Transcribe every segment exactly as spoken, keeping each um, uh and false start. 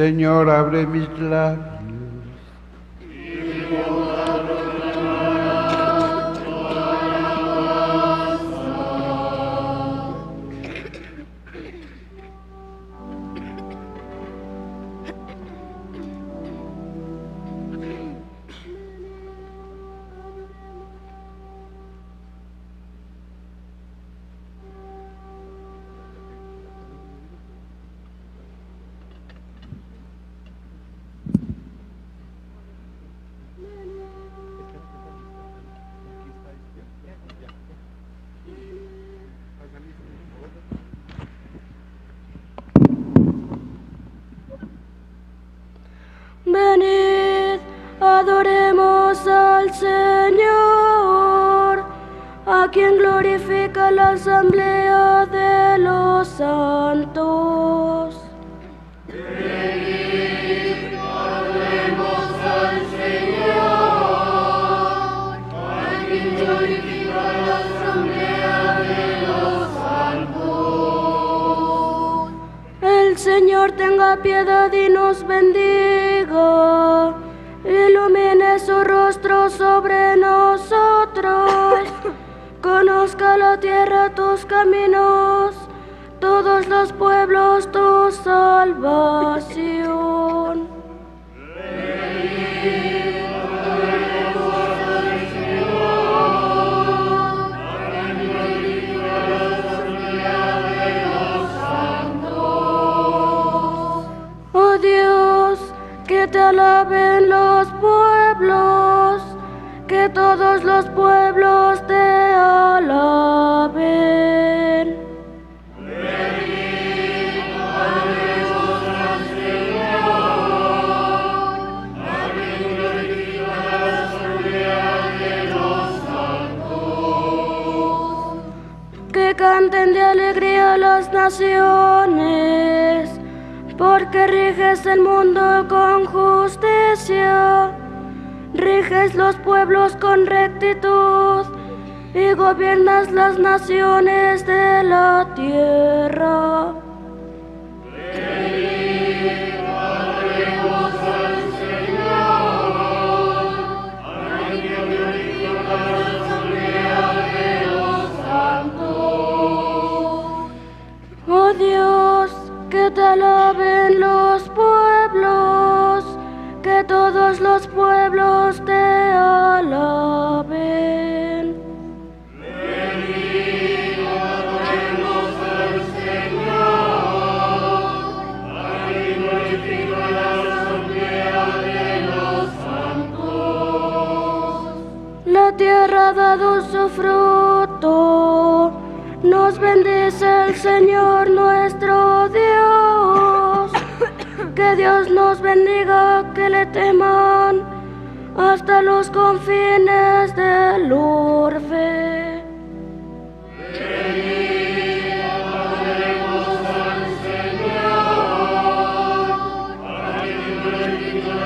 Señor, abre mis labios. Gracias.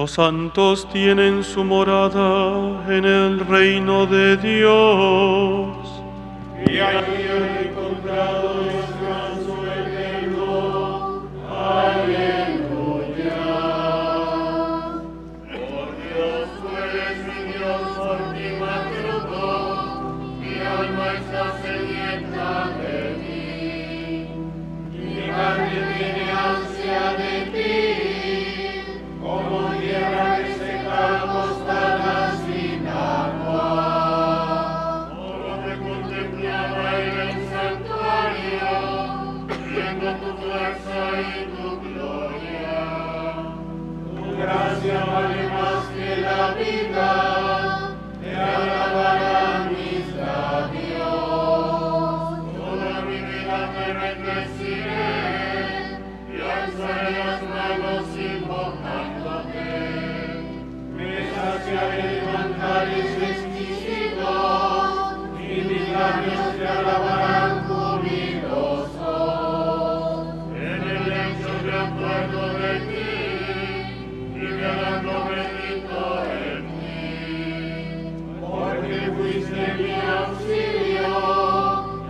Los santos tienen su morada en el reino de Dios. Y allí han encontrado descanso eterno. Aleluya. Por Dios tú eres mi Dios, por ti madrugo. Mi alma está sedienta de ti. Mi carne tiene ansia de ti. Gracias vale más que la vida, te alabarán mis labios. Toda mi vida te bendeciré, y alzaré las manos invocándote. Me saciaré de manjares exquisitos, y mis labios te alabarán jubilosos. En el lecho me acuerdo de ti. Fuiste mi auxilio,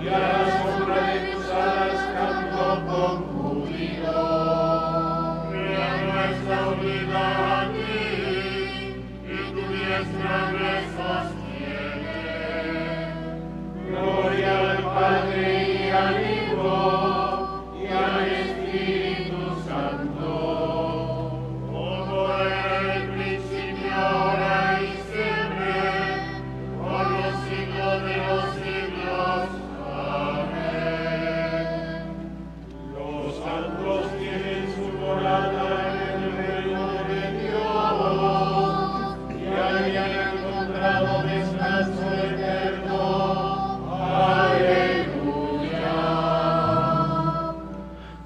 y a la sombra de tus alas canto con júbilo. Mi alma está unida a ti, y tu diestra me sostiene. Gloria al Padre y al Hijo, y al Espíritu Santo, como era el principio, ahora.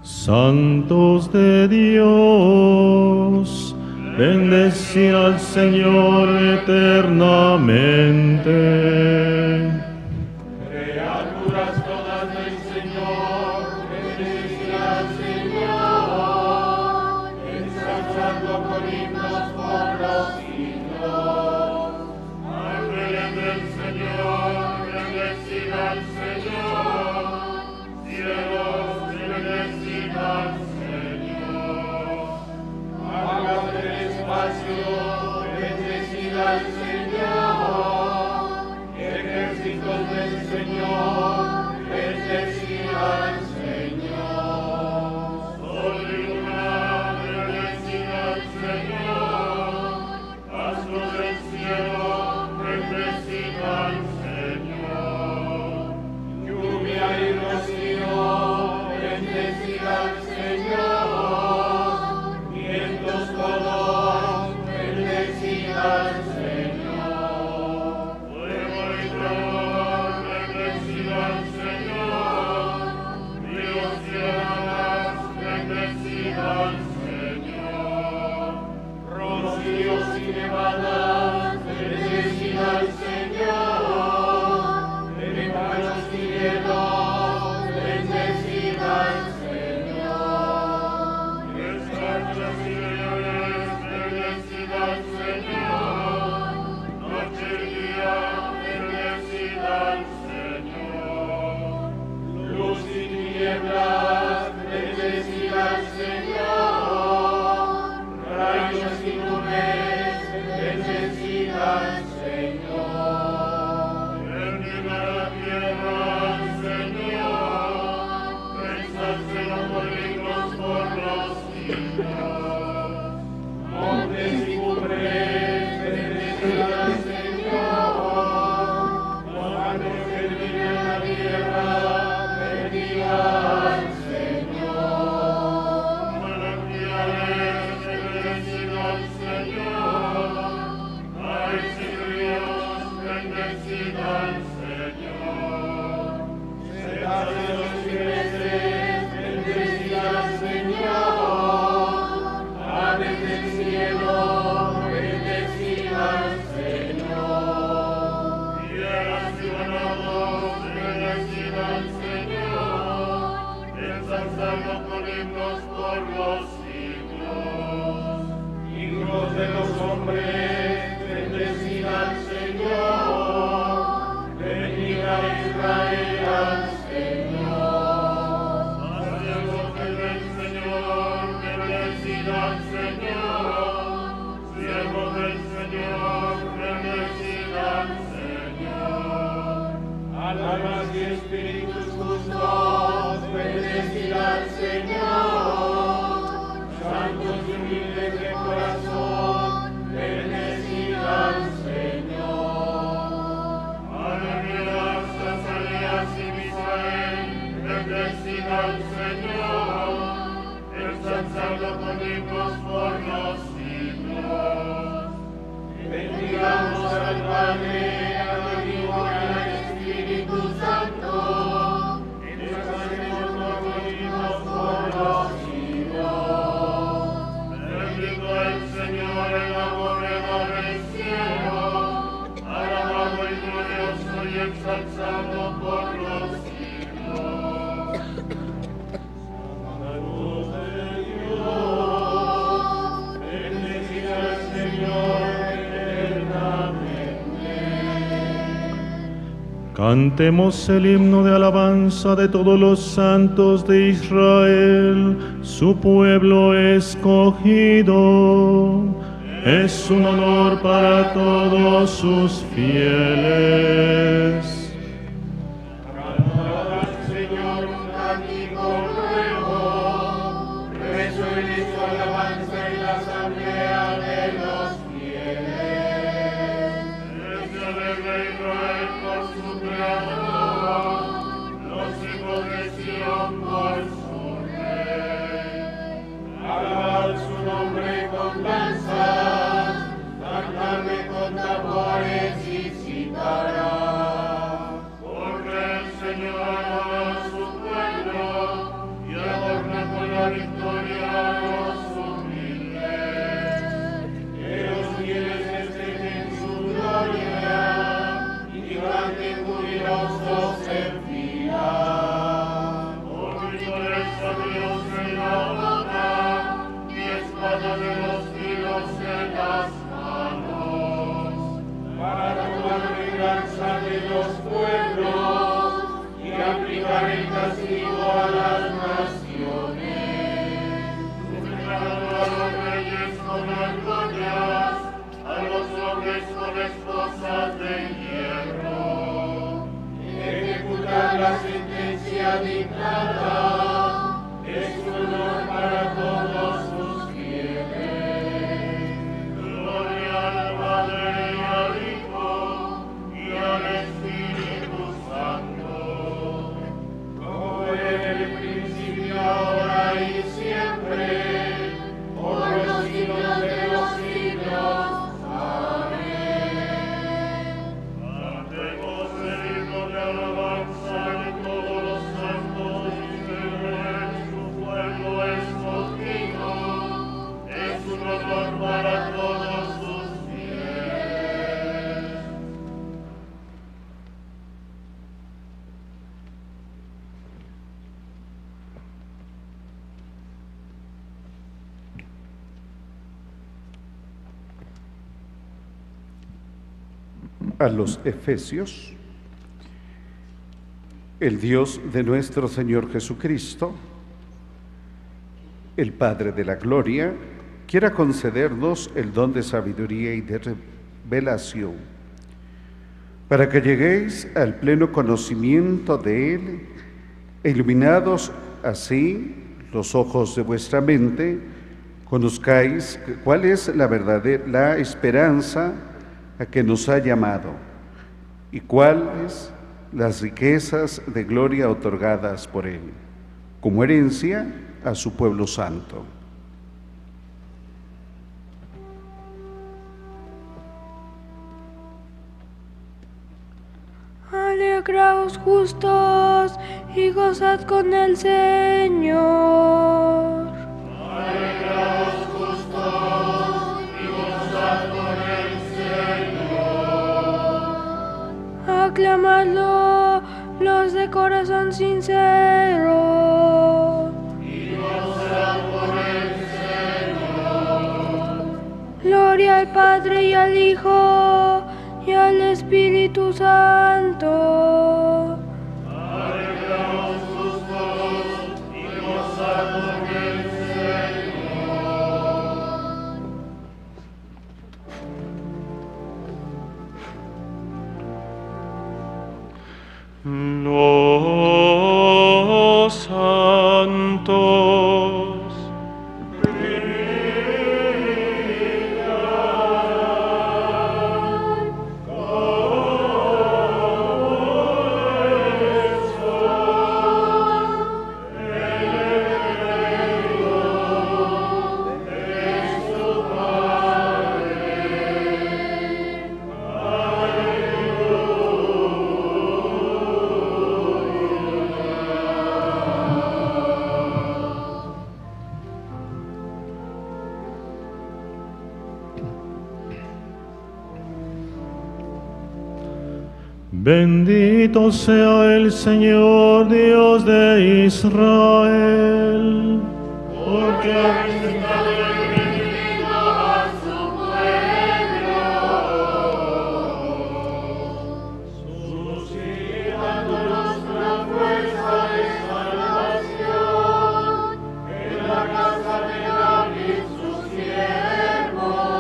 Santos de Dios, bendecid al Señor eternamente. Criaturas todas del Señor, bendecid al Señor, ensalzando con himnos por los siglos. Al Belén del Señor, bendecid al Señor, cielos. Bendecid al Señor, hagas del espacio, bendecid al Señor, el almas y espíritus justos, bendecid al Señor. Santos y humildes de corazón, bendecid al Señor. Maravillas, Azaleas y Misael, bendecid al Señor. El Sansaldo con himnos por los siglos. Bendigamos al Padre, exaltado por los siglos. Santa Cruz de Dios, bendecida al Señor eternamente. Cantemos el himno de alabanza de todos los santos de Israel, su pueblo escogido. Es un honor para todos sus fieles. A los Efesios, el Dios de nuestro Señor Jesucristo, el Padre de la Gloria, quiera concedernos el don de sabiduría y de revelación, para que lleguéis al pleno conocimiento de Él, e iluminados así los ojos de vuestra mente, conozcáis cuál es la verdadera la esperanza a que nos ha llamado, y cuáles las riquezas de gloria otorgadas por Él, como herencia a su pueblo santo. Alegraos justos y gozad con el Señor. Alegraos justos y gozad con el Señor. Aclamadlo los de corazón sincero. Y gozad por el Señor. Gloria al Padre y al Hijo y al Espíritu Santo. Alegraos justos y gozad por el Señor. Mm. Bendito sea el Señor Dios de Israel, porque ha visitado y redimido a su pueblo, suscitándonos la fuerza de salvación en la casa de David su siervo.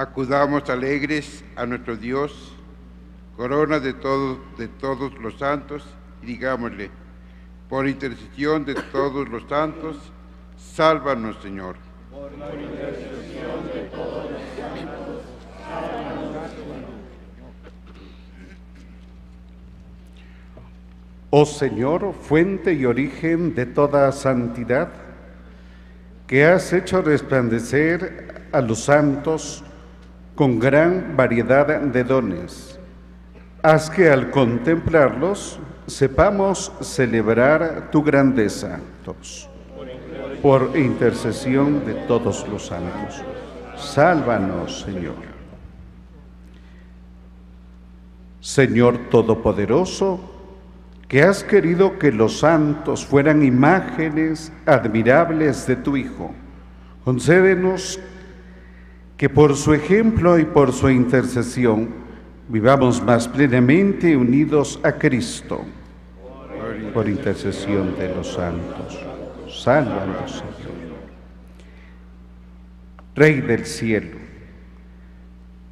Acudamos alegres a nuestro Dios, corona de todos, de todos los santos, y digámosle, por intercesión de todos los santos, sálvanos, Señor. Por la intercesión de todos los santos, sálvanos, Señor. Oh Señor, fuente y origen de toda santidad, que has hecho resplandecer a los santos con gran variedad de dones, haz que al contemplarlos sepamos celebrar tu grandeza. Por intercesión de todos los santos, sálvanos, Señor. Señor Todopoderoso, que has querido que los santos fueran imágenes admirables de tu Hijo, concédenos que por su ejemplo y por su intercesión vivamos más plenamente unidos a Cristo. Por intercesión de los santos, sálvanos, Señor. Rey del cielo,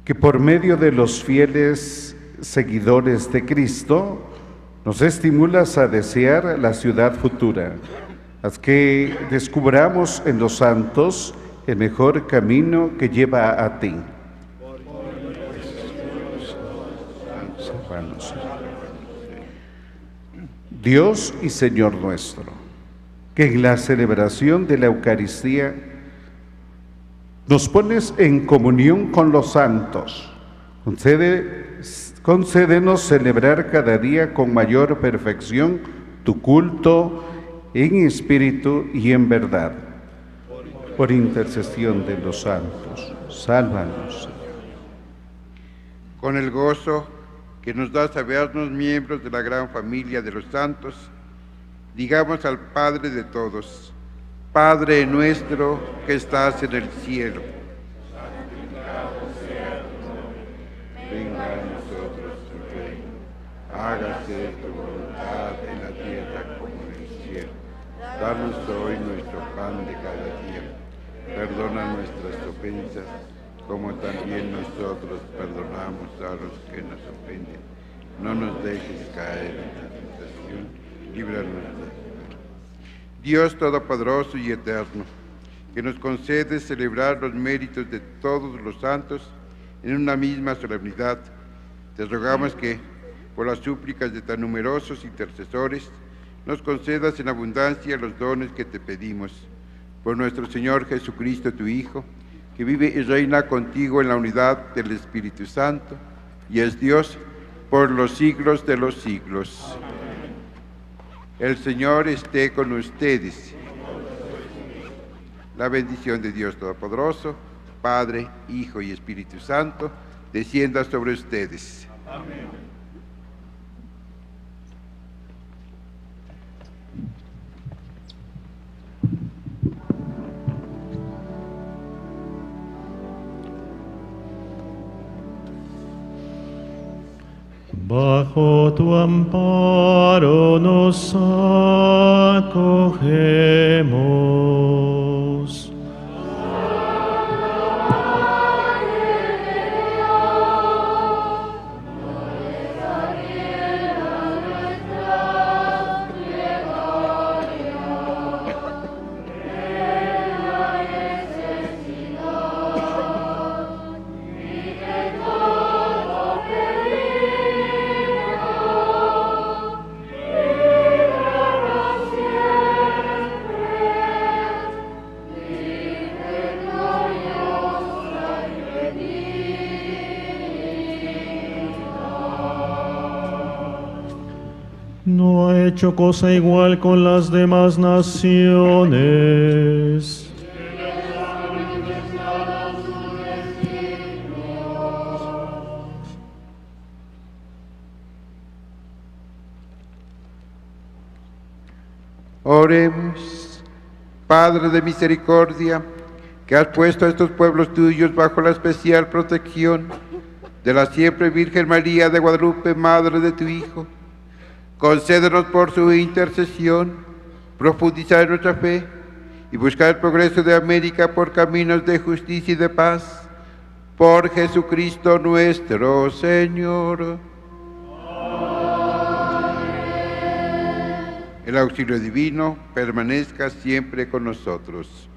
que por medio de los fieles seguidores de Cristo nos estimulas a desear la ciudad futura, haz que descubramos en los santos el mejor camino que lleva a ti. Dios y Señor nuestro, que en la celebración de la Eucaristía nos pones en comunión con los santos, concede, concédenos celebrar cada día con mayor perfección tu culto en espíritu y en verdad. Por intercesión de los santos, sálvanos, Señor. Con el gozo que nos da sabernos miembros de la gran familia de los santos, digamos al Padre de todos: Padre nuestro que estás en el cielo, santificado sea tu nombre, venga a nosotros tu reino, hágase tu voluntad en la tierra como en el cielo. Danos hoy nuestro pan de cada día, perdona nuestras ofensas, como también nosotros perdonamos a los que nos ofenden. No nos dejes caer en la tentación, líbranos de mal. Dios todopoderoso y eterno, que nos concedes celebrar los méritos de todos los santos en una misma solemnidad, te rogamos que, por las súplicas de tan numerosos intercesores, nos concedas en abundancia los dones que te pedimos. Por nuestro Señor Jesucristo, tu Hijo, que vive y reina contigo en la unidad del Espíritu Santo, y es Dios por los siglos de los siglos. Amén. El Señor esté con ustedes. La bendición de Dios Todopoderoso, Padre, Hijo y Espíritu Santo, descienda sobre ustedes. Amén. Bajo tu amparo nos acogemos. No ha hecho cosa igual con las demás naciones. Oremos. Padre de misericordia, que has puesto a estos pueblos tuyos bajo la especial protección de la siempre Virgen María de Guadalupe, Madre de tu Hijo, concédenos por su intercesión profundizar en nuestra fe y buscar el progreso de América por caminos de justicia y de paz. Por Jesucristo nuestro Señor. Amén. El auxilio divino permanezca siempre con nosotros.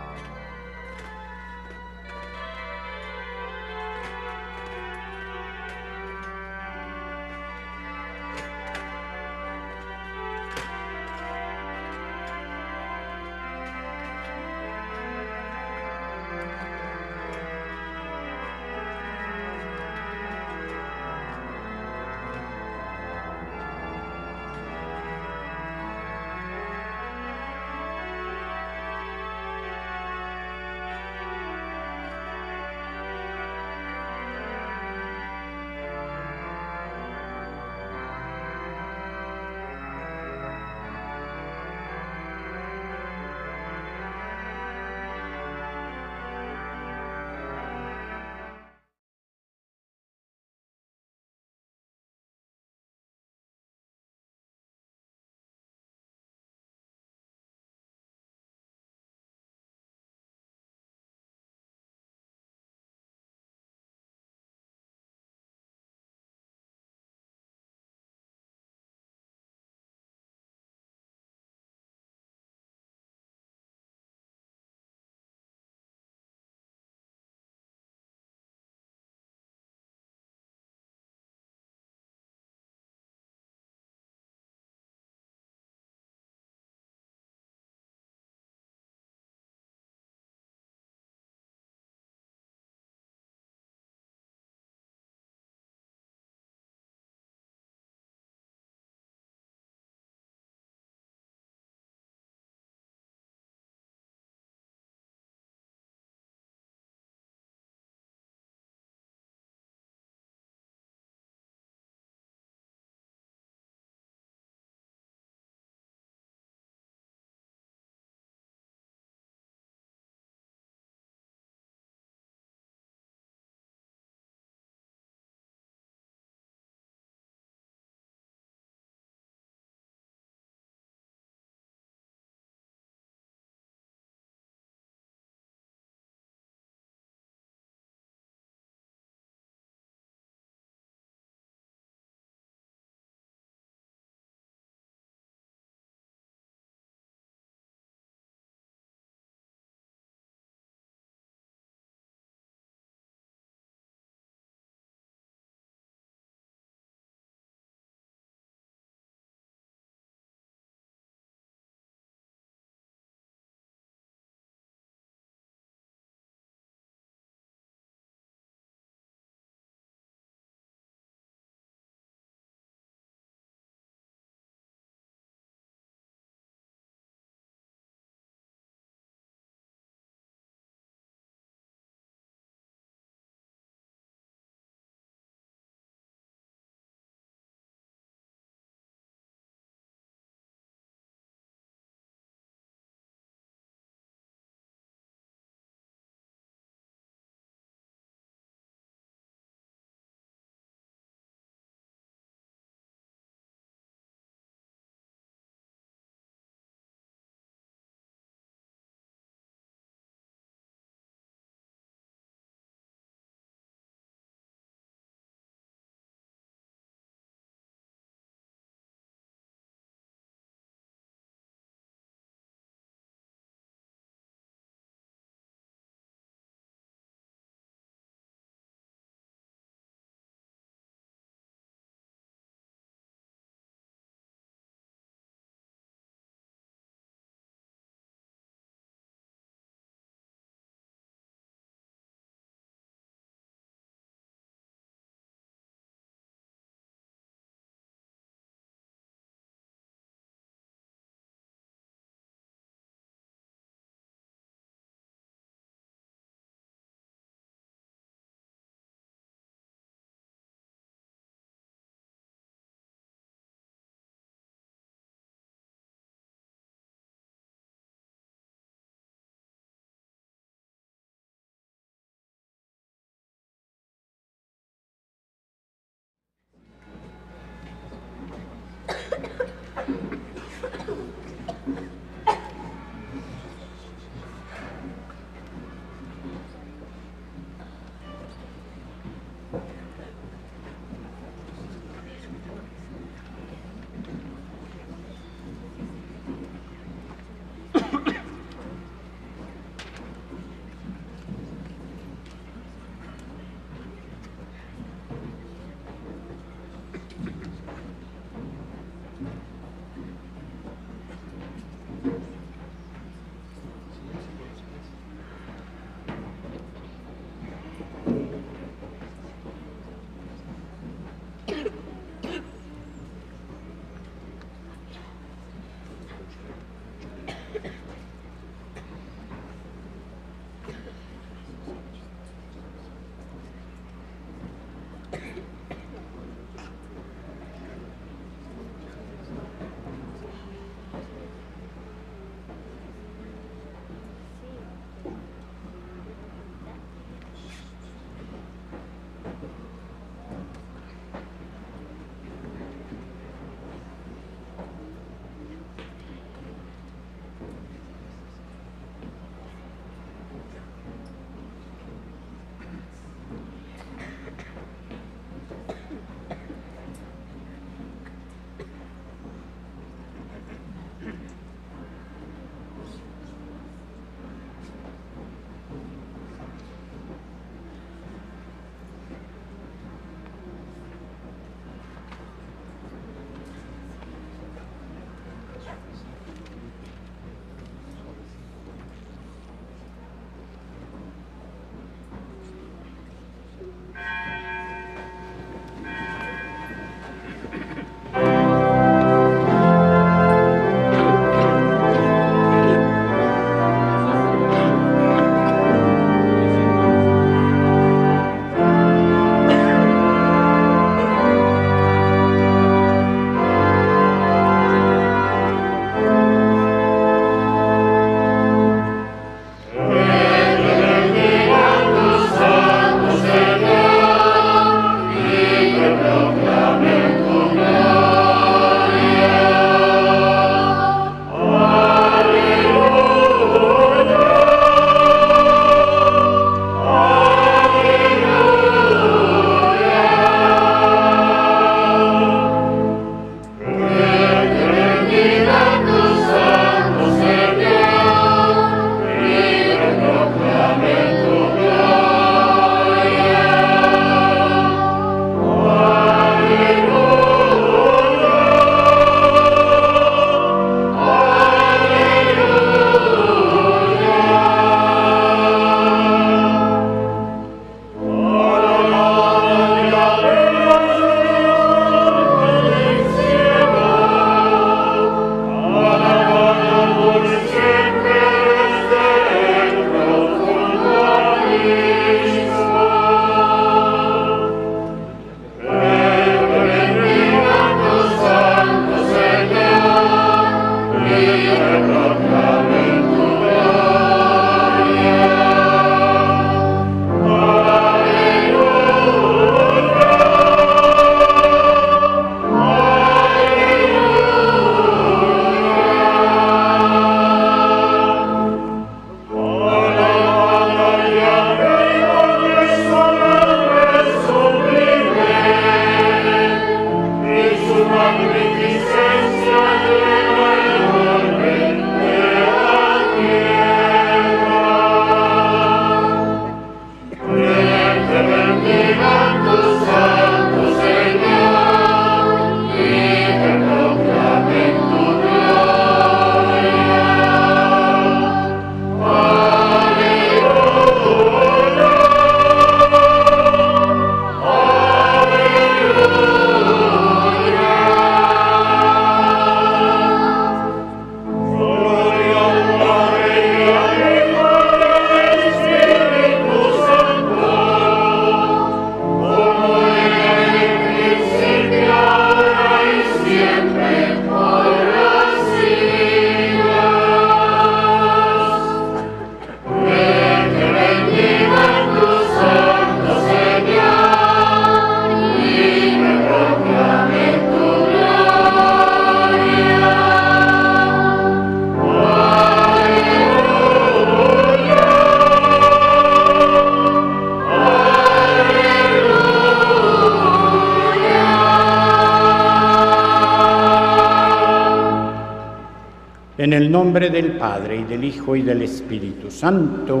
En el nombre del Padre, y del Hijo, y del Espíritu Santo.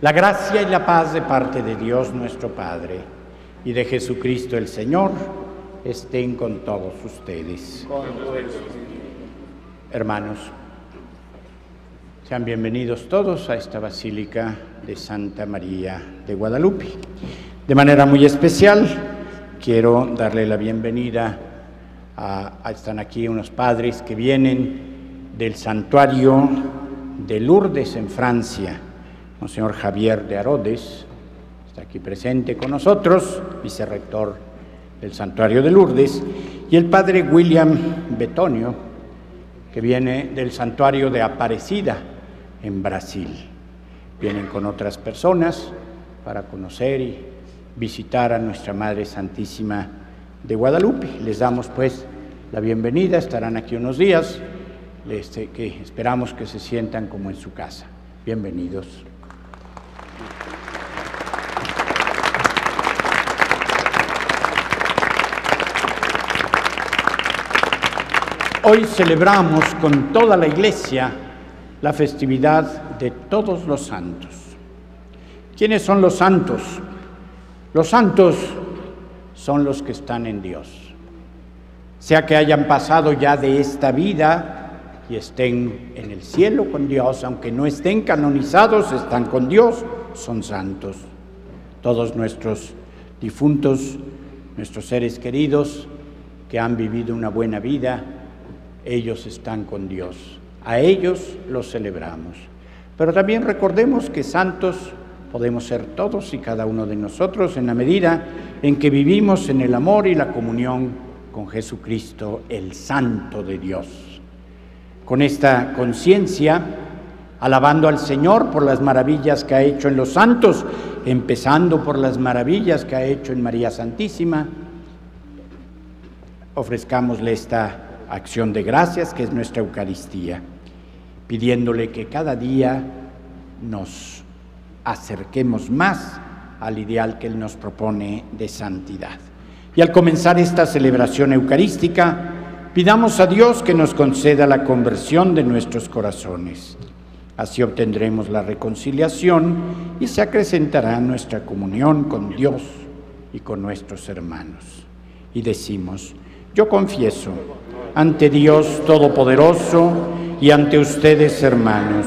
La gracia y la paz de parte de Dios nuestro Padre, y de Jesucristo el Señor, estén con todos ustedes. Hermanos, sean bienvenidos todos a esta Basílica de Santa María de Guadalupe. De manera muy especial, quiero darle la bienvenida a, a están aquí unos padres que vienen del santuario de Lourdes en Francia. Monseñor Javier de Arodes está aquí presente con nosotros, vicerrector del santuario de Lourdes, y el padre William Betonio, que viene del santuario de Aparecida en Brasil. Vienen con otras personas para conocer y visitar a nuestra Madre Santísima de Guadalupe. Les damos pues la bienvenida, estarán aquí unos días, este, que esperamos que se sientan como en su casa. Bienvenidos. Hoy celebramos con toda la Iglesia la festividad de todos los santos. ¿Quiénes son los santos? Los santos son los que están en Dios, sea que hayan pasado ya de esta vida y estén en el cielo con Dios, aunque no estén canonizados, están con Dios, son santos. Todos nuestros difuntos, nuestros seres queridos que han vivido una buena vida, ellos están con Dios. A ellos los celebramos. Pero también recordemos que santos podemos ser todos y cada uno de nosotros en la medida en que vivimos en el amor y la comunión con Jesucristo, el Santo de Dios. Con esta conciencia, alabando al Señor por las maravillas que ha hecho en los santos, empezando por las maravillas que ha hecho en María Santísima, ofrezcámosle esta acción de gracias que es nuestra Eucaristía, pidiéndole que cada día nos acerquemos más al ideal que Él nos propone de santidad. Y al comenzar esta celebración eucarística, pidamos a Dios que nos conceda la conversión de nuestros corazones. Así obtendremos la reconciliación y se acrecentará nuestra comunión con Dios y con nuestros hermanos. Y decimos: yo confieso ante Dios Todopoderoso y ante ustedes, hermanos,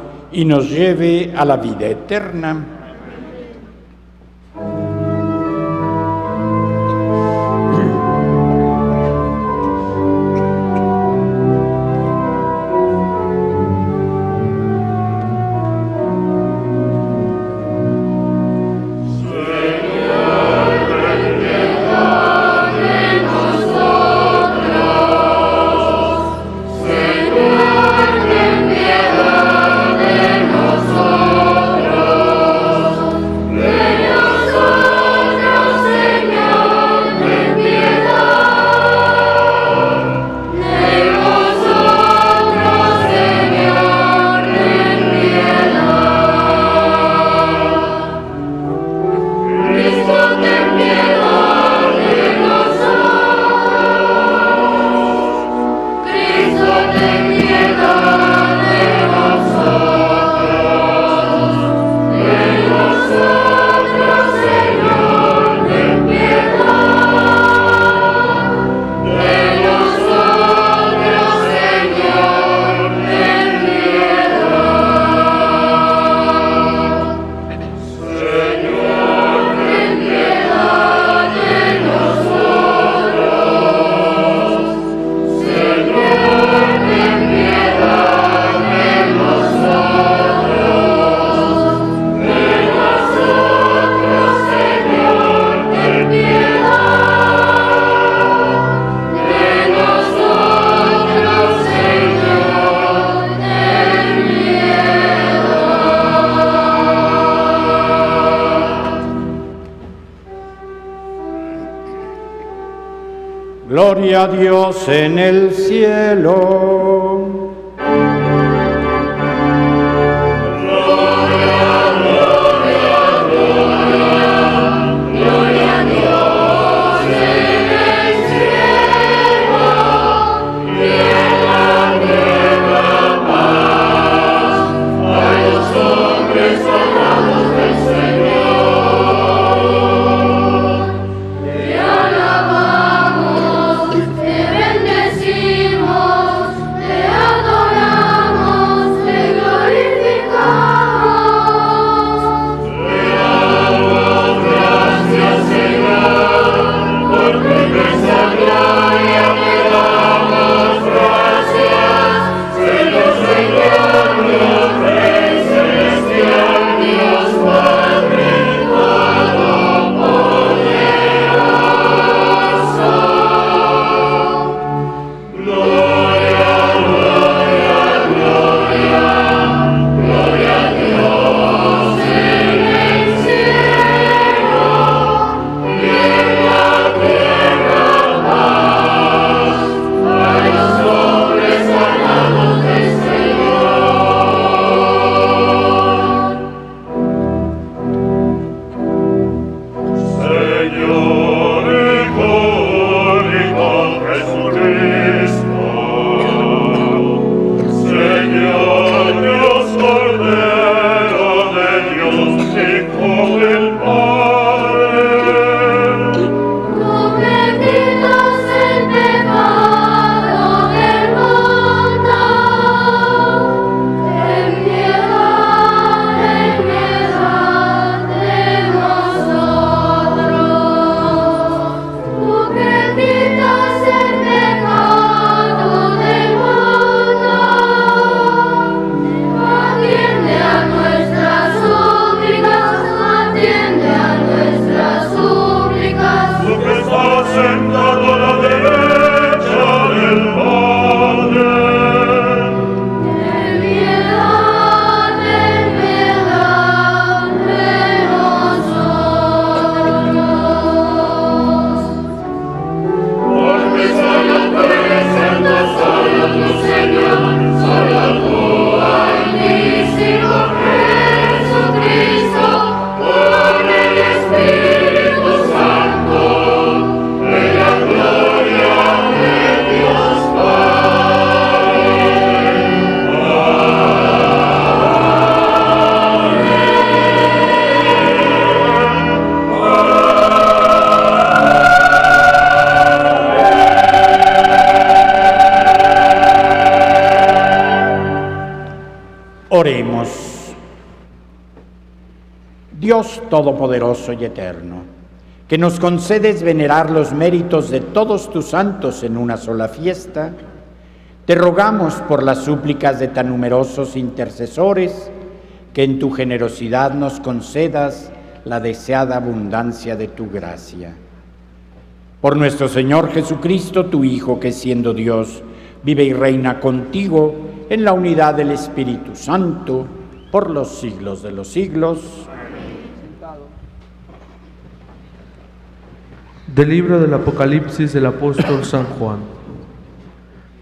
y nos lleve a la vida eterna. Gloria a Dios en el cielo. Gloria, gloria, gloria, gloria a Dios en el cielo. Oremos. Dios todopoderoso y eterno, que nos concedes venerar los méritos de todos tus santos en una sola fiesta, te rogamos por las súplicas de tan numerosos intercesores, que en tu generosidad nos concedas la deseada abundancia de tu gracia. Por nuestro Señor Jesucristo, tu Hijo, que siendo Dios, vive y reina contigo en la unidad del Espíritu Santo, por los siglos de los siglos. Del libro del Apocalipsis del apóstol San Juan.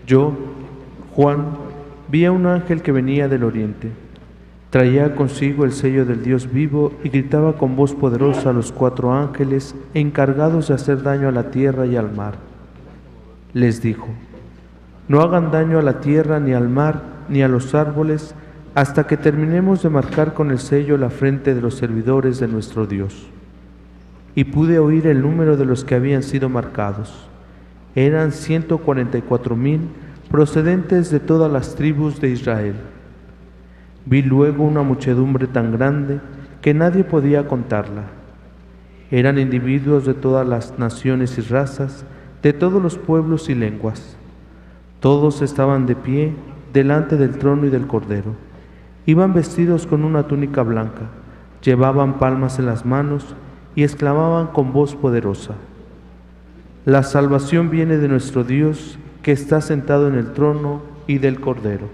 Yo, Juan, vi a un ángel que venía del oriente. Traía consigo el sello del Dios vivo y gritaba con voz poderosa a los cuatro ángeles encargados de hacer daño a la tierra y al mar. Les dijo: no hagan daño a la tierra, ni al mar, ni a los árboles, hasta que terminemos de marcar con el sello la frente de los servidores de nuestro Dios. Y pude oír el número de los que habían sido marcados. Eran ciento cuarenta y cuatro mil procedentes de todas las tribus de Israel. Vi luego una muchedumbre tan grande que nadie podía contarla. Eran individuos de todas las naciones y razas, de todos los pueblos y lenguas. Todos estaban de pie delante del trono y del Cordero. Iban vestidos con una túnica blanca, llevaban palmas en las manos y exclamaban con voz poderosa: la salvación viene de nuestro Dios, que está sentado en el trono, y del Cordero.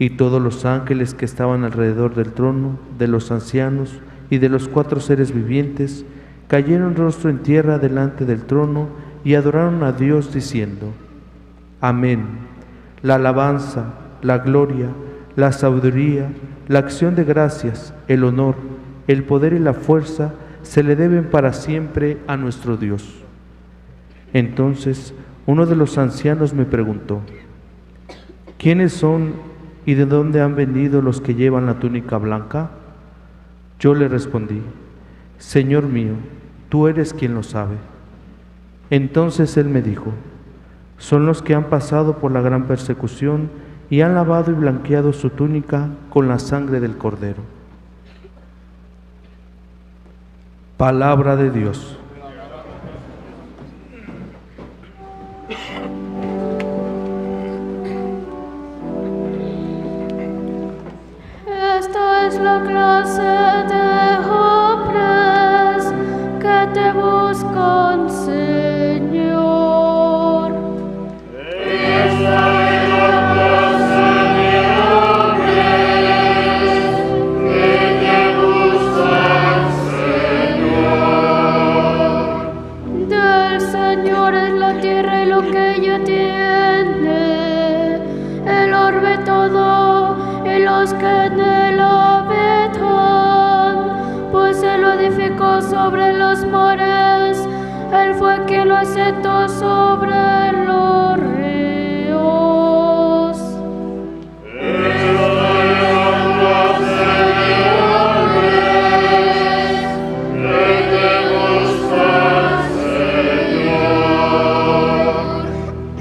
Y todos los ángeles que estaban alrededor del trono, de los ancianos y de los cuatro seres vivientes, cayeron rostro en tierra delante del trono y adoraron a Dios diciendo: amén. La alabanza, la gloria, la sabiduría, la acción de gracias, el honor, el poder y la fuerza se le deben para siempre a nuestro Dios. Entonces uno de los ancianos me preguntó: ¿quiénes son y de dónde han venido los que llevan la túnica blanca? Yo le respondí: Señor mío, tú eres quien lo sabe. Entonces él me dijo: son los que han pasado por la gran persecución y han lavado y blanqueado su túnica con la sangre del Cordero. Palabra de Dios. Esta es la clase de hombres que te buscan, Señor. Sobre los mares, Él fue quien lo asentó sobre los ríos.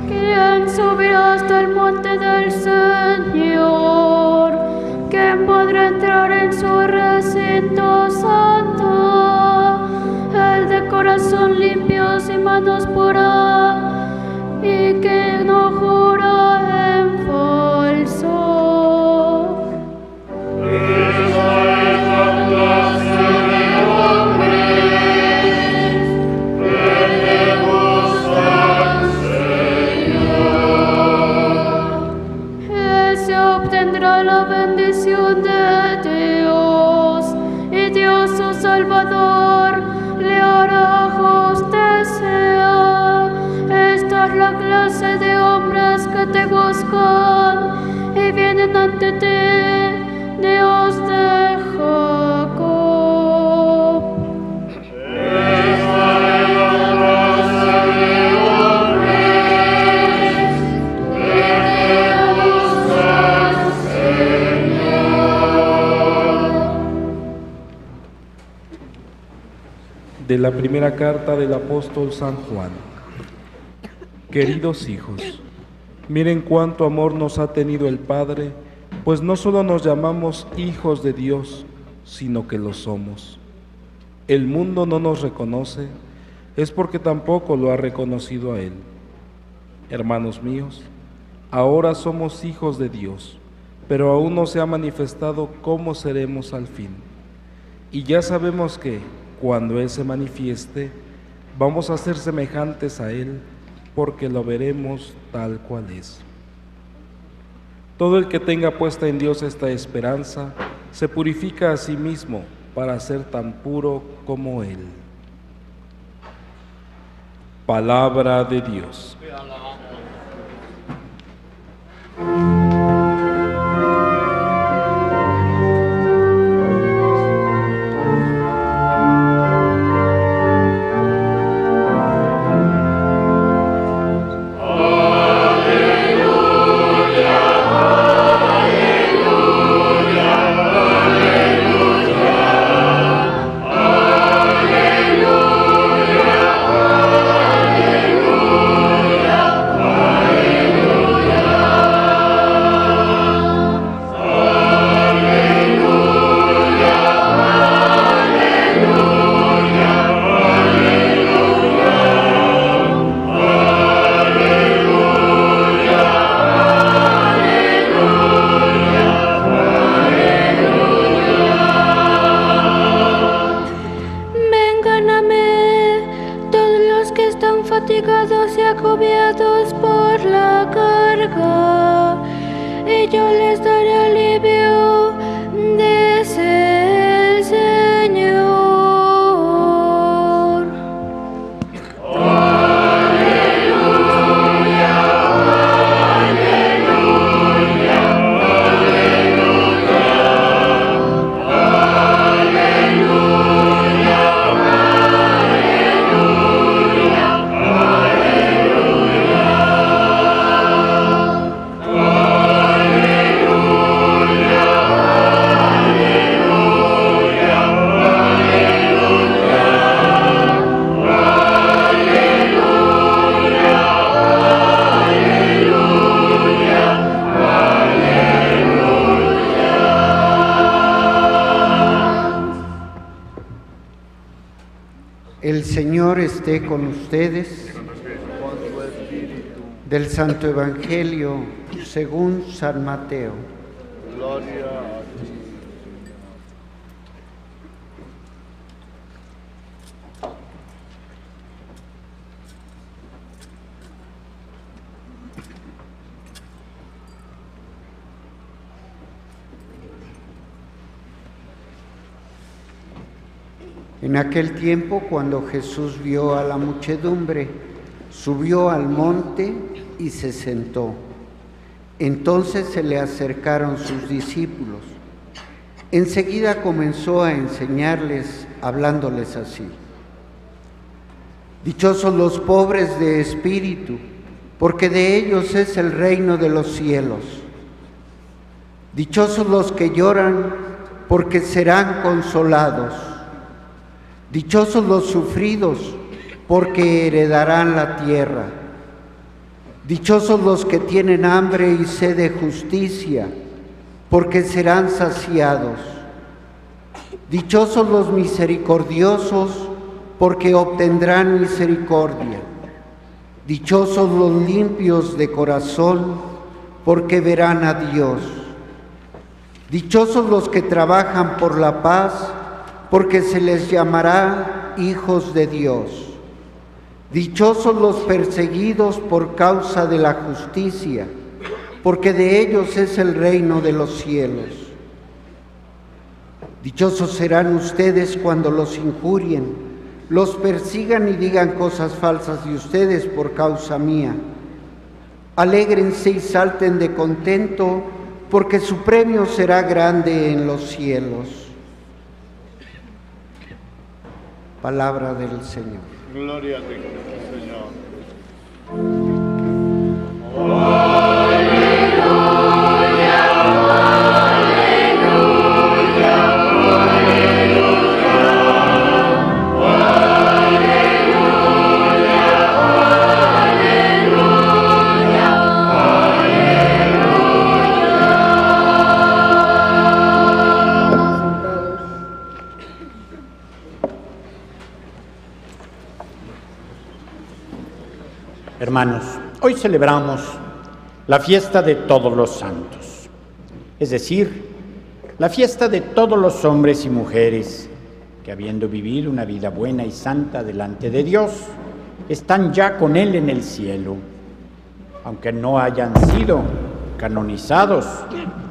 ¿Quién subirá hasta el monte del Señor? ¿Quién podrá entrar en su recinto santo? Corazón limpios y manos puras, y que no jura en falso. Esa es la clase de hombres que te buscan, Señor. Él se obtendrá la bendición de Dios, y Dios su Salvador le hará justicia. Esta es la clase de hombres que te buscan y vienen ante ti, Dios de Jacob. Esta es la clase de hombres que te buscan, Señor. De la primera carta del apóstol San Juan. Queridos hijos, miren cuánto amor nos ha tenido el Padre pues no solo nos llamamos hijos de Dios, sino que lo somos. El mundo no nos reconoce, es porque tampoco lo ha reconocido a Él. Hermanos míos, ahora somos hijos de Dios, pero aún no se ha manifestado cómo seremos al fin. Y ya sabemos que, cuando Él se manifieste, vamos a ser semejantes a Él, porque lo veremos tal cual es. Todo el que tenga puesta en Dios esta esperanza, se purifica a sí mismo para ser tan puro como Él. Palabra de Dios. Esté con ustedes. Del Santo Evangelio según San Mateo. Gloria a ti. En aquel tiempo, cuando Jesús vio a la muchedumbre, subió al monte y se sentó. Entonces se le acercaron sus discípulos. Enseguida comenzó a enseñarles, hablándoles así: Dichosos los pobres de espíritu, porque de ellos es el reino de los cielos. Dichosos los que lloran, porque serán consolados. Dichosos los sufridos, porque heredarán la tierra. Dichosos los que tienen hambre y sed de justicia, porque serán saciados. Dichosos los misericordiosos, porque obtendrán misericordia. Dichosos los limpios de corazón, porque verán a Dios. Dichosos los que trabajan por la paz, porque se les llamará hijos de Dios. Dichosos los perseguidos por causa de la justicia, porque de ellos es el reino de los cielos. Dichosos serán ustedes cuando los injurien, los persigan y digan cosas falsas de ustedes por causa mía. Alégrense y salten de contento, porque su premio será grande en los cielos. Palabra del Señor. Gloria a ti, Señor. Aleluya, aleluya, aleluya, aleluya, aleluya. Hermanos, hoy celebramos la fiesta de todos los santos, es decir, la fiesta de todos los hombres y mujeres que, habiendo vivido una vida buena y santa delante de Dios, están ya con Él en el cielo, aunque no hayan sido canonizados,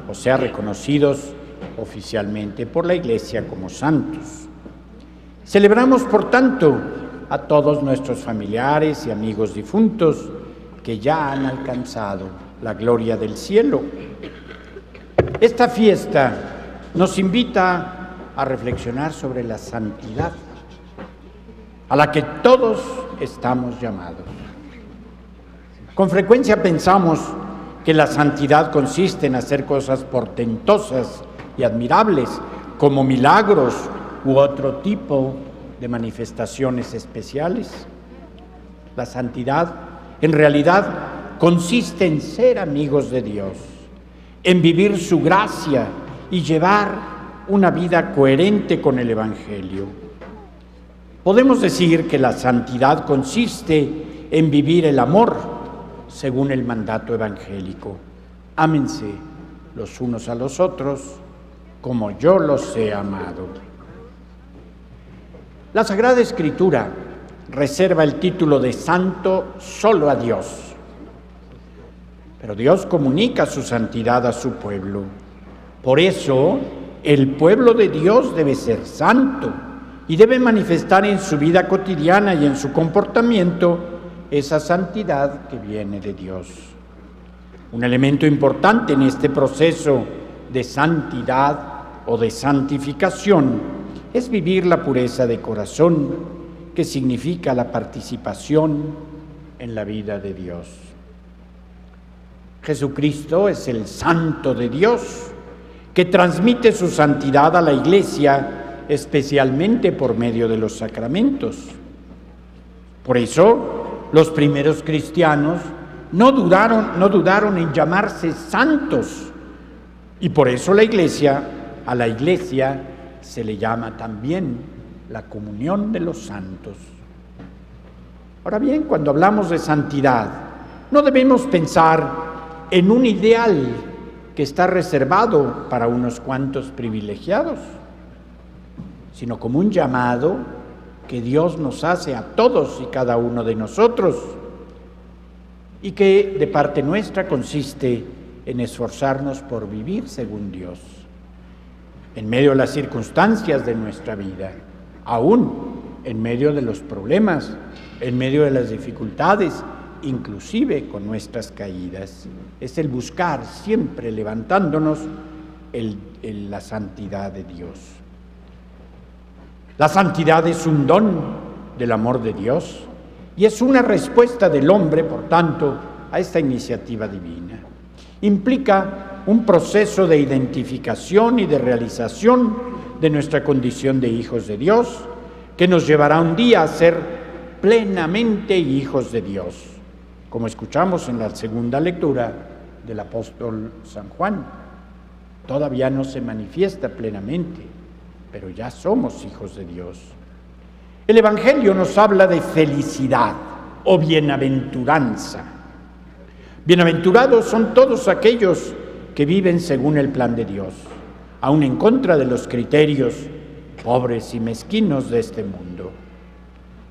o sea, reconocidos oficialmente por la Iglesia como santos. Celebramos, por tanto, a todos nuestros familiares y amigos difuntos que ya han alcanzado la gloria del cielo. Esta fiesta nos invita a reflexionar sobre la santidad a la que todos estamos llamados. Con frecuencia pensamos que la santidad consiste en hacer cosas portentosas y admirables, como milagros u otro tipo de manifestaciones especiales. La santidad, en realidad, consiste en ser amigos de Dios, en vivir su gracia y llevar una vida coherente con el Evangelio. Podemos decir que la santidad consiste en vivir el amor, según el mandato evangélico. Ámense los unos a los otros, como yo los he amado. La Sagrada Escritura reserva el título de santo solo a Dios, pero Dios comunica su santidad a su pueblo. Por eso, el pueblo de Dios debe ser santo y debe manifestar en su vida cotidiana y en su comportamiento esa santidad que viene de Dios. Un elemento importante en este proceso de santidad o de santificación es vivir la pureza de corazón, que significa la participación en la vida de Dios. Jesucristo es el santo de Dios, que transmite su santidad a la Iglesia, especialmente por medio de los sacramentos. Por eso, los primeros cristianos no dudaron, no dudaron en llamarse santos, y por eso la Iglesia, a la Iglesia, se le llama también la comunión de los santos. Ahora bien, cuando hablamos de santidad, no debemos pensar en un ideal que está reservado para unos cuantos privilegiados, sino como un llamado que Dios nos hace a todos y cada uno de nosotros, y que de parte nuestra consiste en esforzarnos por vivir según Dios, en medio de las circunstancias de nuestra vida, aún en medio de los problemas, en medio de las dificultades, inclusive con nuestras caídas. Es el buscar siempre levantándonos el, el, la santidad de Dios. La santidad es un don del amor de Dios y es una respuesta del hombre, por tanto, a esta iniciativa divina. Implica un proceso de identificación y de realización de nuestra condición de hijos de Dios, que nos llevará un día a ser plenamente hijos de Dios, como escuchamos en la segunda lectura del apóstol San Juan. Todavía no se manifiesta plenamente, pero ya somos hijos de Dios. El Evangelio nos habla de felicidad o bienaventuranza. Bienaventurados son todos aquellos que viven según el plan de Dios, aun en contra de los criterios pobres y mezquinos de este mundo.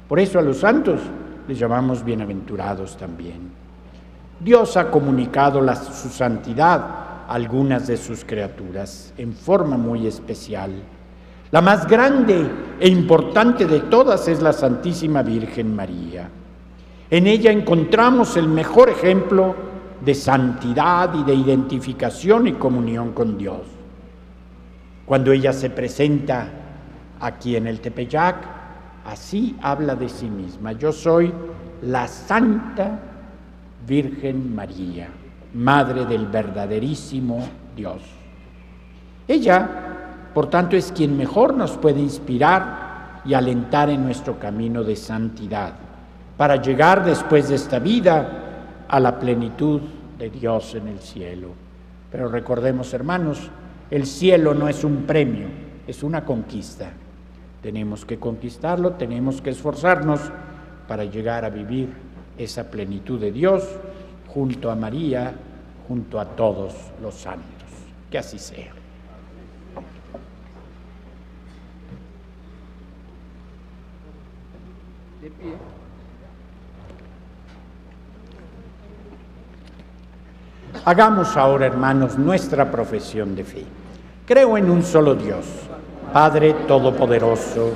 Por eso a los santos les llamamos bienaventurados también. Dios ha comunicado la, su santidad a algunas de sus criaturas en forma muy especial. La más grande e importante de todas es la Santísima Virgen María. En ella encontramos el mejor ejemplo de santidad y de identificación y comunión con Dios. Cuando ella se presenta aquí en el Tepeyac, así habla de sí misma: yo soy la Santa Virgen María, Madre del verdaderísimo Dios. Ella, por tanto, es quien mejor nos puede inspirar y alentar en nuestro camino de santidad, para llegar después de esta vida a la plenitud de Dios en el cielo. Pero recordemos, hermanos, el cielo no es un premio, es una conquista. Tenemos que conquistarlo, tenemos que esforzarnos para llegar a vivir esa plenitud de Dios junto a María, junto a todos los santos. Que así sea. De pie. Hagamos ahora, hermanos, nuestra profesión de fe. Creo en un solo Dios, Padre Todopoderoso,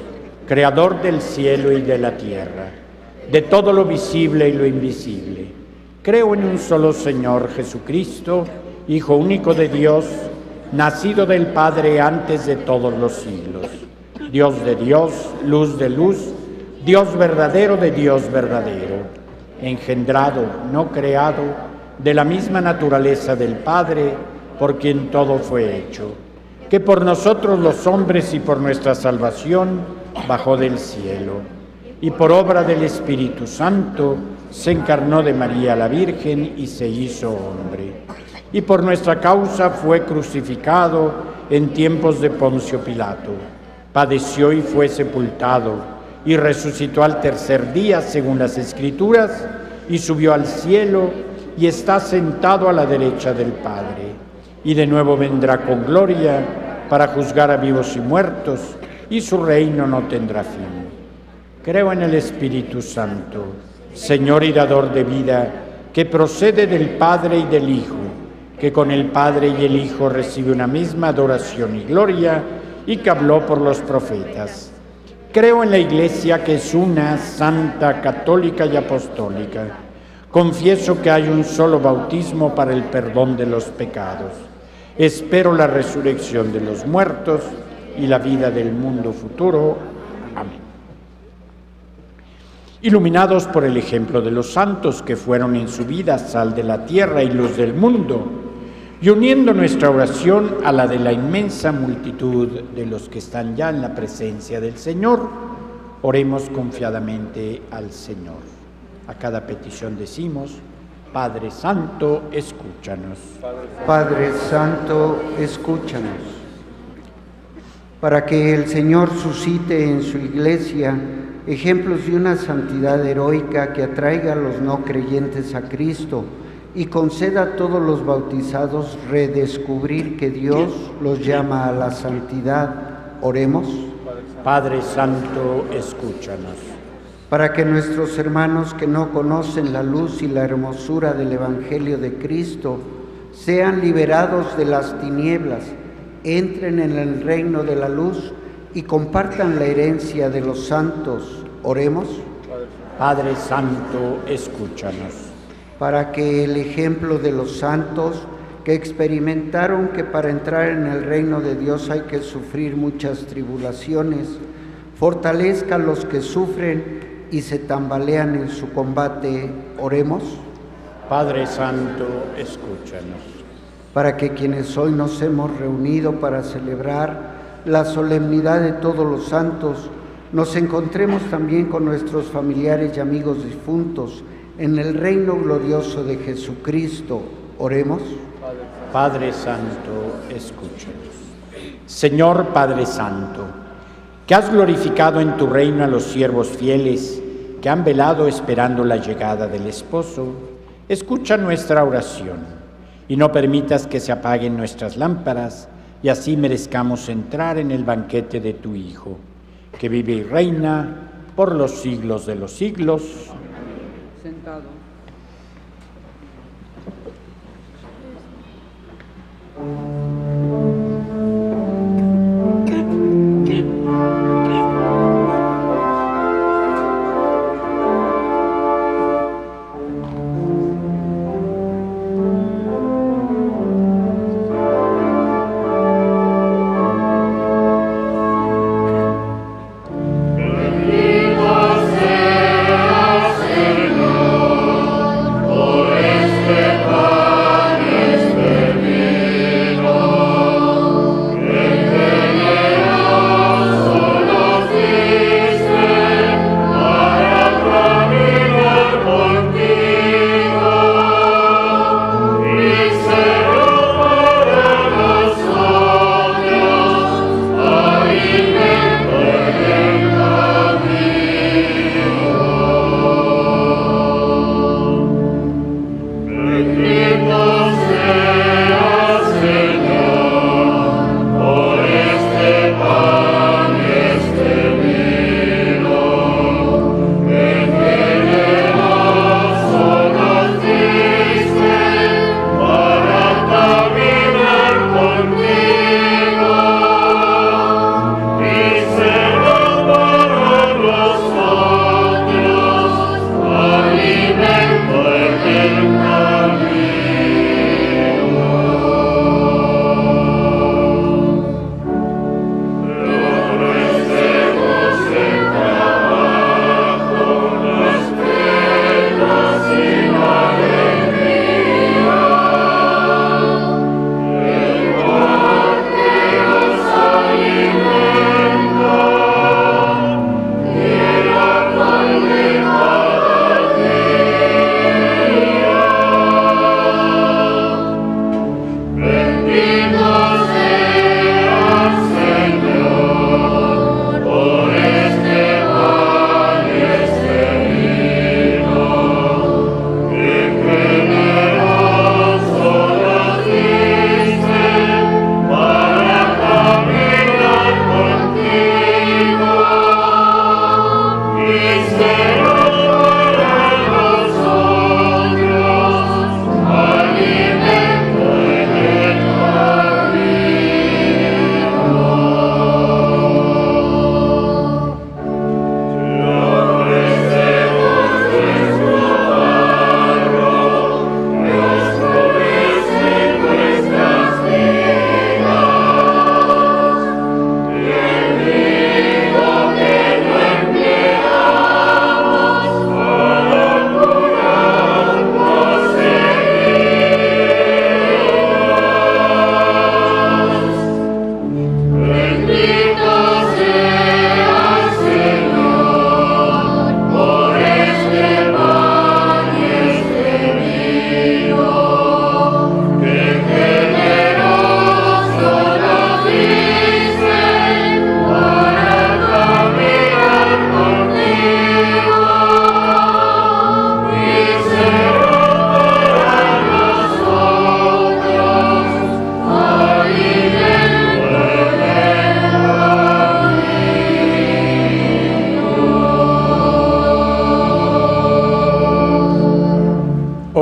Creador del cielo y de la tierra, de todo lo visible y lo invisible. Creo en un solo Señor Jesucristo, Hijo único de Dios, nacido del Padre antes de todos los siglos. Dios de Dios, luz de luz, Dios verdadero de Dios verdadero, engendrado, no creado, de la misma naturaleza del Padre, por quien todo fue hecho, que por nosotros los hombres y por nuestra salvación bajó del cielo, y por obra del Espíritu Santo se encarnó de María la Virgen y se hizo hombre. Y por nuestra causa fue crucificado en tiempos de Poncio Pilato. Padeció y fue sepultado, y resucitó al tercer día, según las Escrituras, y subió al cielo, y está sentado a la derecha del Padre. Y de nuevo vendrá con gloria para juzgar a vivos y muertos, y su reino no tendrá fin. Creo en el Espíritu Santo, Señor y dador de vida, que procede del Padre y del Hijo, que con el Padre y el Hijo recibe una misma adoración y gloria, y que habló por los profetas. Creo en la Iglesia, que es una, santa, católica y apostólica. Confieso que hay un solo bautismo para el perdón de los pecados. Espero la resurrección de los muertos y la vida del mundo futuro. Amén. Iluminados por el ejemplo de los santos que fueron en su vida sal de la tierra y luz del mundo, y uniendo nuestra oración a la de la inmensa multitud de los que están ya en la presencia del Señor, oremos confiadamente al Señor. A cada petición decimos: Padre Santo, escúchanos. Padre Santo, escúchanos. Para que el Señor suscite en su Iglesia ejemplos de una santidad heroica que atraiga a los no creyentes a Cristo y conceda a todos los bautizados redescubrir que Dios los llama a la santidad. Oremos. Padre Santo, escúchanos. Para que nuestros hermanos que no conocen la luz y la hermosura del Evangelio de Cristo sean liberados de las tinieblas, entren en el reino de la luz y compartan la herencia de los santos. Oremos. Padre Santo, escúchanos. Para que el ejemplo de los santos que experimentaron que para entrar en el reino de Dios hay que sufrir muchas tribulaciones, fortalezca a los que sufren y se tambalean en su combate. Oremos. Padre Santo, escúchanos. Para que quienes hoy nos hemos reunido para celebrar la solemnidad de todos los santos, nos encontremos también con nuestros familiares y amigos difuntos en el reino glorioso de Jesucristo. Oremos. Padre Santo, escúchanos. Señor Padre Santo, que has glorificado en tu reino a los siervos fieles que han velado esperando la llegada del esposo, escucha nuestra oración y no permitas que se apaguen nuestras lámparas, y así merezcamos entrar en el banquete de tu Hijo, que vive y reina por los siglos de los siglos. Sentado.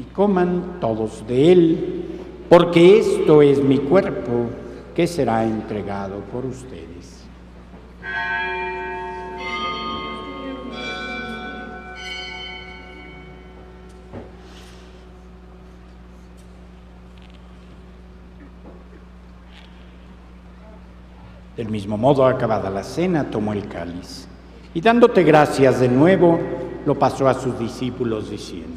y coman todos de él, porque esto es mi cuerpo, que será entregado por ustedes. Del mismo modo, acabada la cena, tomó el cáliz, y dándote gracias de nuevo, lo pasó a sus discípulos, diciendo: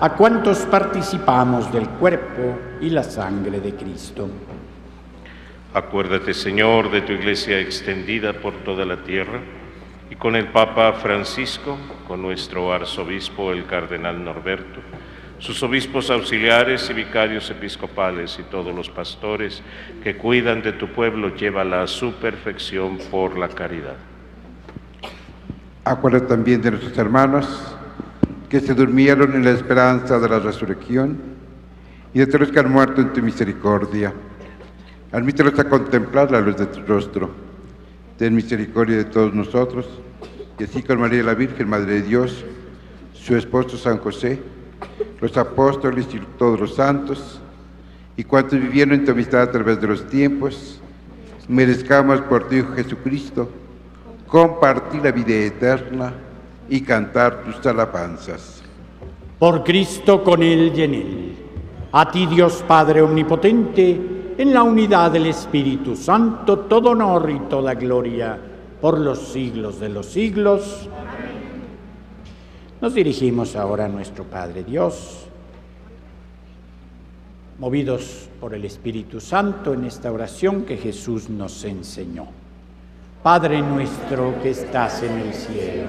a cuantos participamos del cuerpo y la sangre de Cristo. Acuérdate, Señor, de tu Iglesia extendida por toda la tierra, y con el Papa Francisco, con nuestro arzobispo, el Cardenal Norberto, sus obispos auxiliares y vicarios episcopales y todos los pastores que cuidan de tu pueblo, llévala a su perfección por la caridad. Acuérdate también de nuestros hermanos que se durmieron en la esperanza de la resurrección y de todos los que han muerto en tu misericordia. Admítelos a contemplar la luz de tu rostro. Ten misericordia de todos nosotros, y así con María la Virgen, Madre de Dios, su esposo San José, los apóstoles y todos los santos, y cuantos vivieron en tu amistad a través de los tiempos, merezcamos por tu Hijo Jesucristo compartir la vida eterna y cantar tus alabanzas. Por Cristo, con Él y en Él. A ti, Dios Padre Omnipotente, en la unidad del Espíritu Santo, todo honor y toda gloria por los siglos de los siglos. Amén. Nos dirigimos ahora a nuestro Padre Dios, movidos por el Espíritu Santo en esta oración que Jesús nos enseñó. Padre nuestro que estás en el cielo,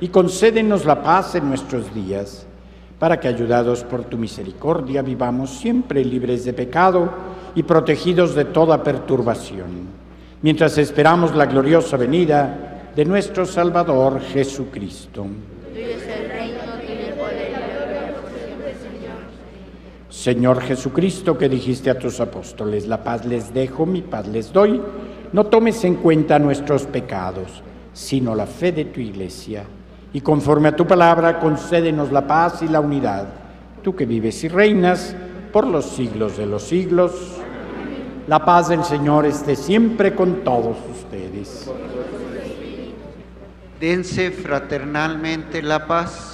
y concédenos la paz en nuestros días, para que, ayudados por tu misericordia, vivamos siempre libres de pecado y protegidos de toda perturbación, mientras esperamos la gloriosa venida de nuestro Salvador Jesucristo. Señor Jesucristo, que dijiste a tus apóstoles, la paz les dejo, mi paz les doy, no tomes en cuenta nuestros pecados, sino la fe de tu Iglesia. Y conforme a tu palabra, concédenos la paz y la unidad, tú que vives y reinas por los siglos de los siglos. La paz del Señor esté siempre con todos ustedes. Dense fraternalmente la paz.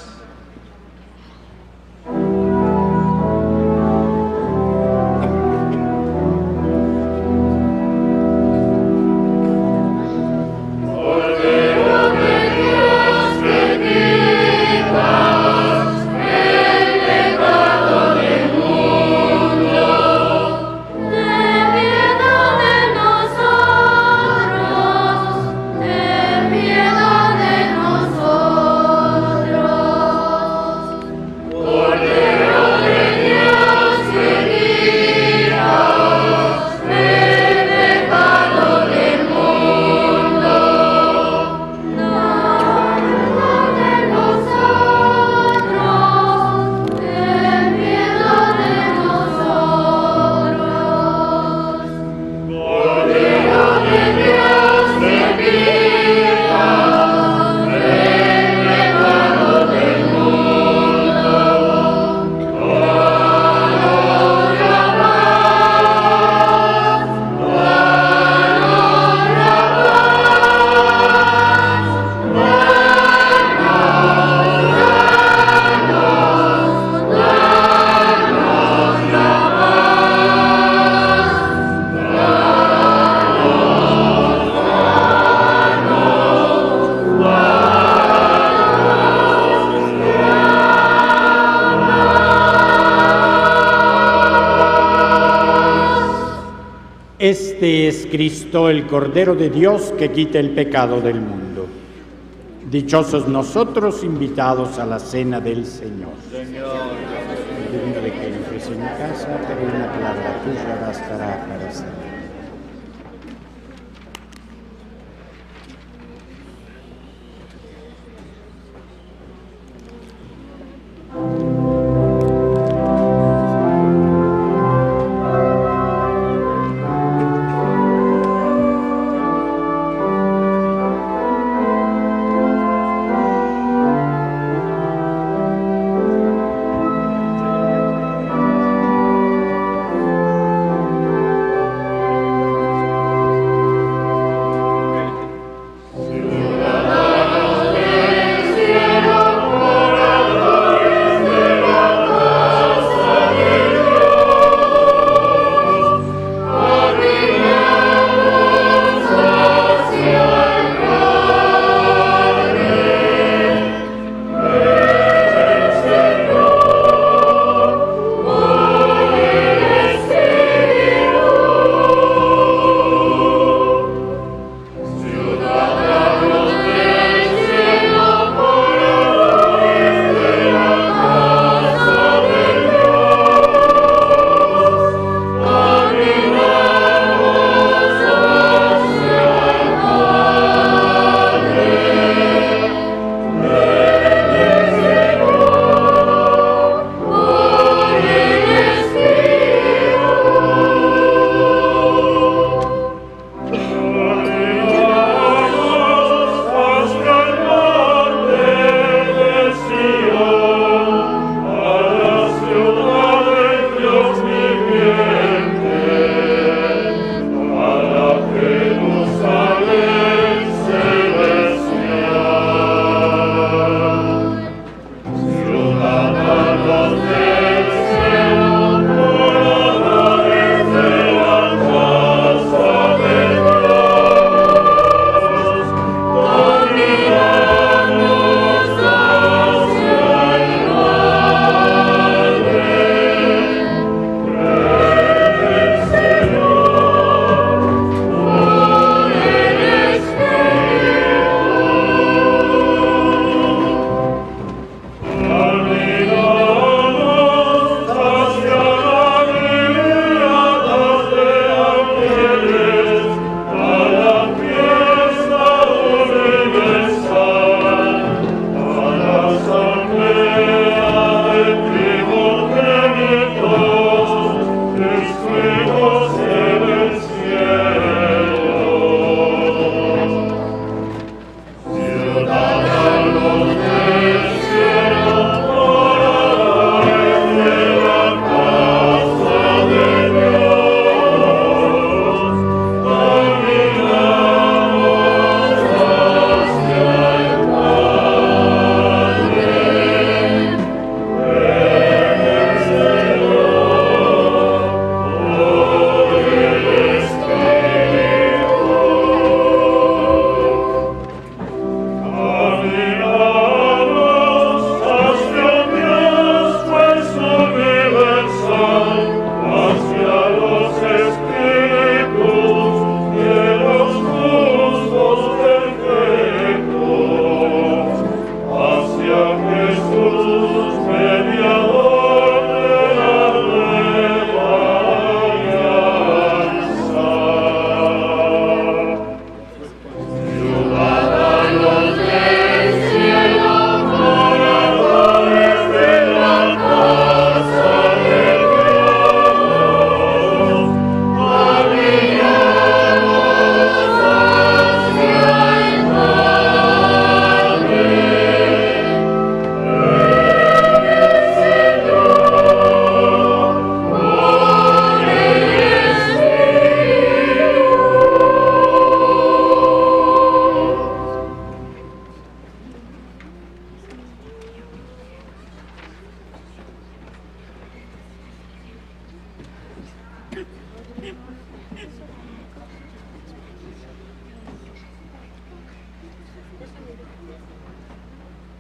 Este es Cristo, el Cordero de Dios, que quita el pecado del mundo. Dichosos nosotros, invitados a la cena del Señor. Señor, el divino de quien ofrece mi casa, pero una palabra tuya bastará para salir.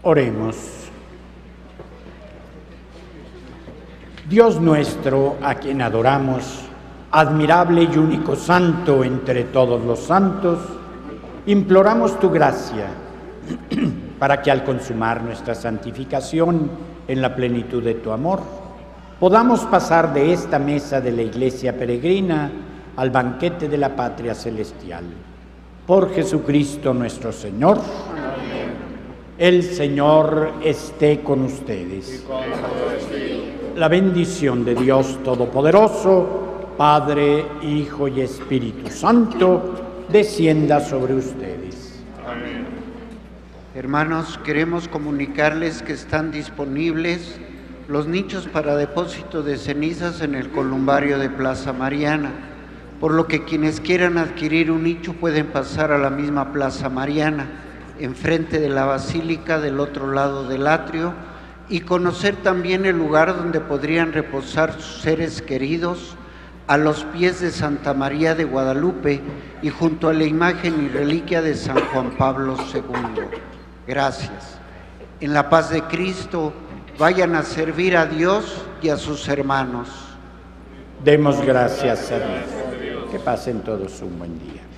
Oremos. Dios nuestro, a quien adoramos, admirable y único santo entre todos los santos, imploramos tu gracia para que al consumar nuestra santificación en la plenitud de tu amor, podamos pasar de esta mesa de la Iglesia peregrina al banquete de la patria celestial. Por Jesucristo nuestro Señor. Amén. El Señor esté con ustedes. Y con tu espíritu. La bendición de Dios Todopoderoso, Padre, Hijo y Espíritu Santo, descienda sobre ustedes. Amén. Hermanos, queremos comunicarles que están disponibles los nichos para depósito de cenizas en el columbario de Plaza Mariana, por lo que quienes quieran adquirir un nicho pueden pasar a la misma Plaza Mariana, enfrente de la Basílica del otro lado del atrio, y conocer también el lugar donde podrían reposar sus seres queridos, a los pies de Santa María de Guadalupe y junto a la imagen y reliquia de San Juan Pablo segundo. Gracias. En la paz de Cristo, vayan a servir a Dios y a sus hermanos. Demos gracias a Dios. Que pasen todos un buen día.